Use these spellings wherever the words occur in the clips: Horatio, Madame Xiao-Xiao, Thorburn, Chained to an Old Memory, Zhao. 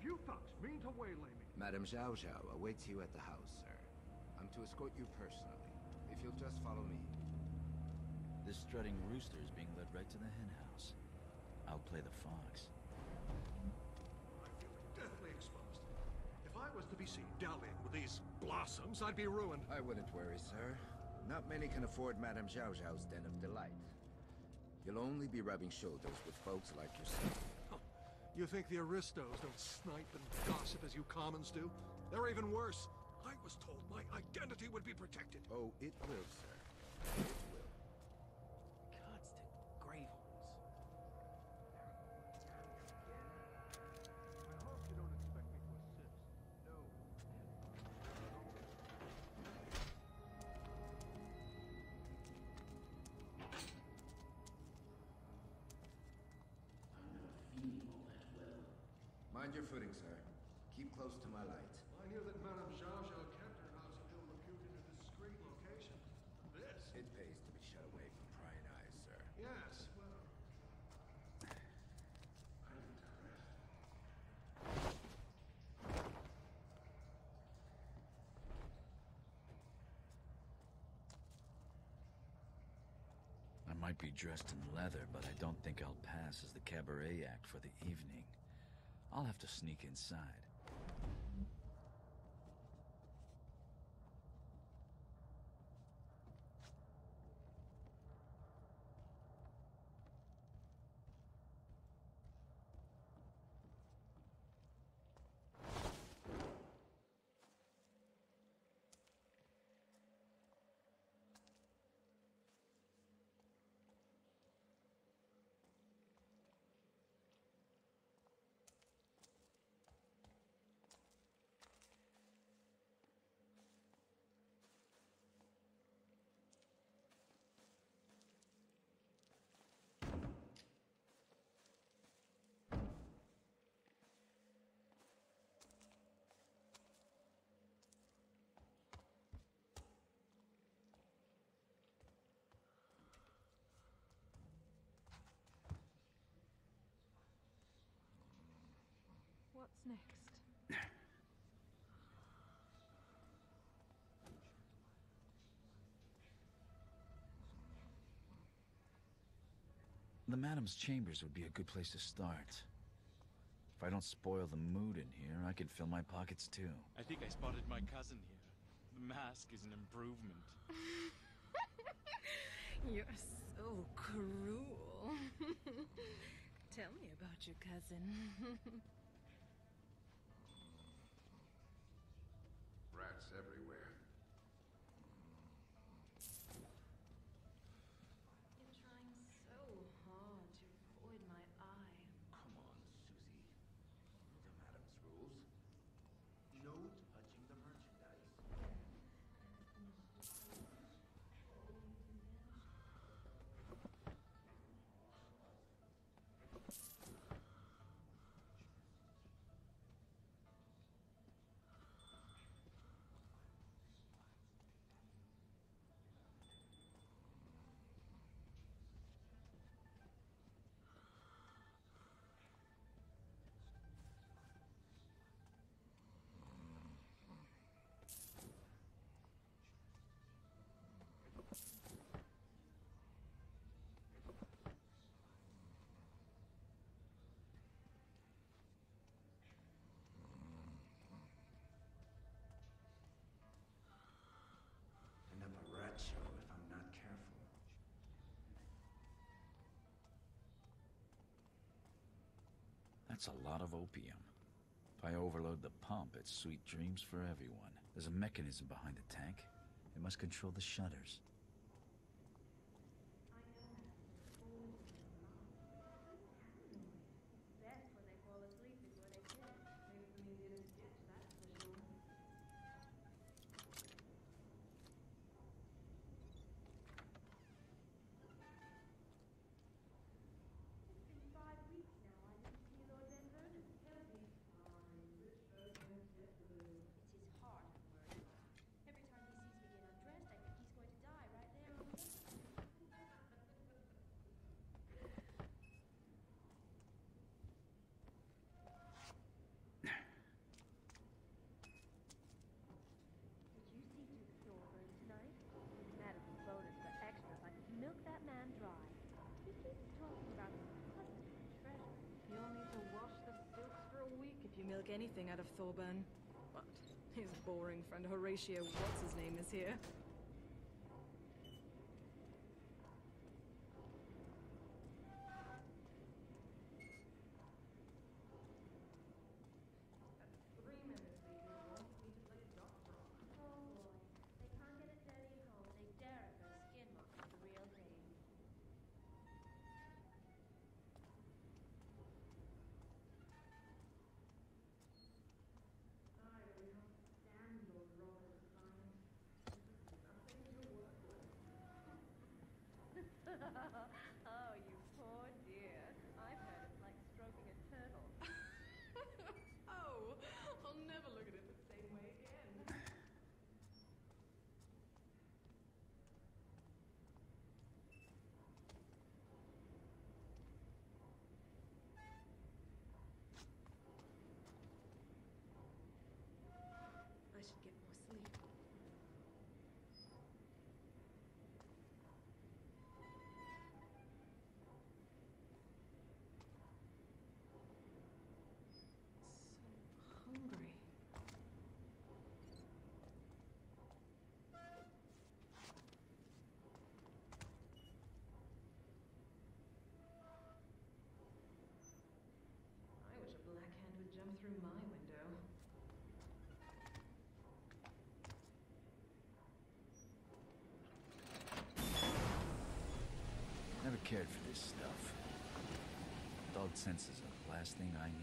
If you thugs mean to waylay me... Madame Xiao-Xiao awaits you at the house, sir. I'm to escort you personally, if you'll just follow me. This strutting rooster is being led right to the hen house. I'll play the fox. I'm feeling deathly exposed. If I was to be seen dallying with these blossoms, I'd be ruined. I wouldn't worry, sir. Not many can afford Madame Xiao-Xiao's den of delight. You'll only be rubbing shoulders with folks like yourself. Oh, you think the aristos don't snipe and gossip as you commons do? They're even worse. I was told my identity would be protected. Oh, it will, sir. It will. Constant grave holes. I hope you don't expect me to assist. No. Mind your footing, sir. Keep close to my light. I hear that Madame Xiao-Xiao kept her house ill-reputed in a discreet location. This? It pays to be shut away from prying eyes, sir. Yes, well... I need to rest. I might be dressed in leather, but I don't think I'll pass as the cabaret act for the evening. I'll have to sneak inside. What's next? The Madame's chambers would be a good place to start. If I don't spoil the mood in here, I could fill my pockets too. I think I spotted my cousin here. The mask is an improvement. You're so cruel. Tell me about your cousin. Rats everywhere. You're trying so hard to avoid my eye. Come on, Susie. You know the Madame's rules. No touching the merchandise. End up a rat show if I'm not careful. That's a lot of opium. If I overload the pump, it's sweet dreams for everyone. There's a mechanism behind the tank. It must control the shutters. Every time he sees me get undressed, I think he's going to die. make anything out of Thorburn. But his boring friend Horatio, what's his name, is here. Oh, you poor dear. I've heard it's like stroking a turtle. Oh, I'll never look at it the same way again. I should get more sleep. A black hand would jump through my window. Never cared for this stuff. Dulled senses are the last thing I need.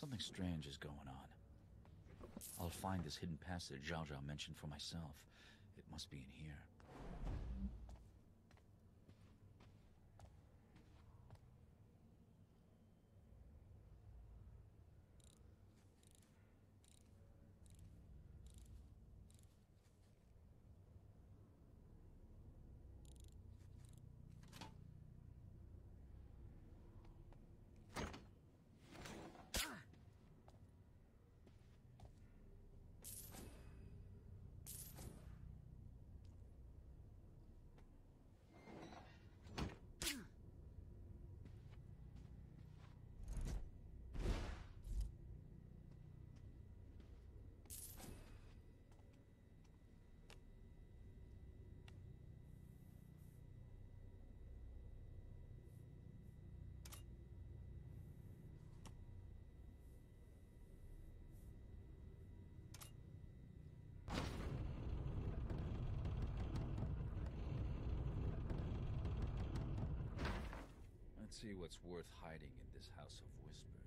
Something strange is going on. I'll find this hidden passage Zhao mentioned for myself. It must be in here. See what's worth hiding in this house of whispers.